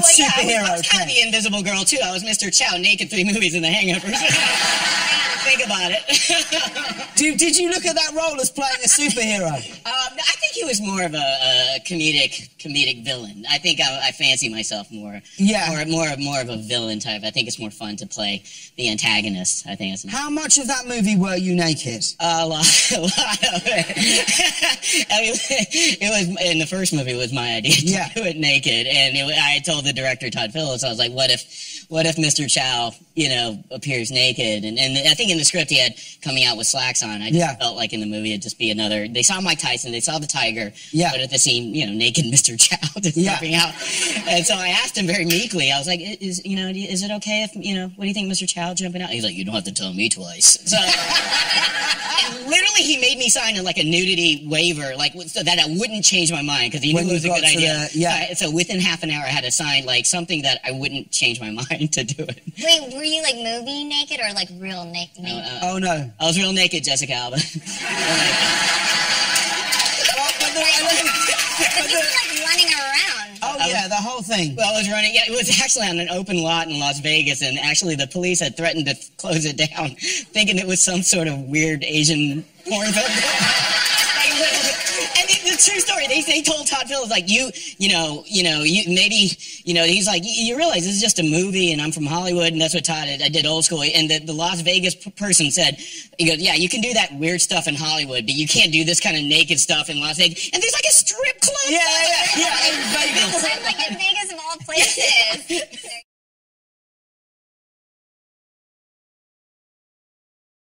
not superhero. I was kind of the Invisible Girl, too. I was Mr. Chow, naked 3 movies in the Hangover. Think about it. Did you look at that role as playing a superhero? I think he was more of a comedic villain. I think I fancy myself more. Yeah. More of a villain type. I think it's more fun to play the antagonist. I think. How much of that movie were you naked? A lot of it. I mean, it was in the first movie. It was my idea to do it naked, and I told the director Todd Phillips. I was like, what if Mr. Chow, appears naked? And I think in the script he had coming out with slacks on. I just felt like in the movie it'd just be another. They saw Mike Tyson, they saw the tiger, but at the scene, naked Mr. Chow just coming out. And so I asked him very meekly. I was like, is it okay if what do you think, Mr. Chow jumping out? He's like, you don't have to tell me twice. So. And literally, he made me sign like a nudity waiver, so that I wouldn't change my mind because he knew it was a good idea. So within half an hour, I had to sign something that I wouldn't change my mind to do it. Wait, were you movie naked or real naked? Oh no, I was real naked, Jessica Alba. Running around. Oh, yeah, the whole thing. Well, I was running. Yeah, it was actually on an open lot in Las Vegas, and actually the police had threatened to close it down, thinking it was some sort of weird Asian porn film. True story. They told Todd Phillips, he's like, you realize this is just a movie, and I'm from Hollywood, and that's what Todd did. I did old school. And the Las Vegas person said, he goes, yeah, you can do that weird stuff in Hollywood, but you can't do this kind of naked stuff in Las Vegas. And there's a strip club. Yeah, in Vegas. Like in Vegas of all places.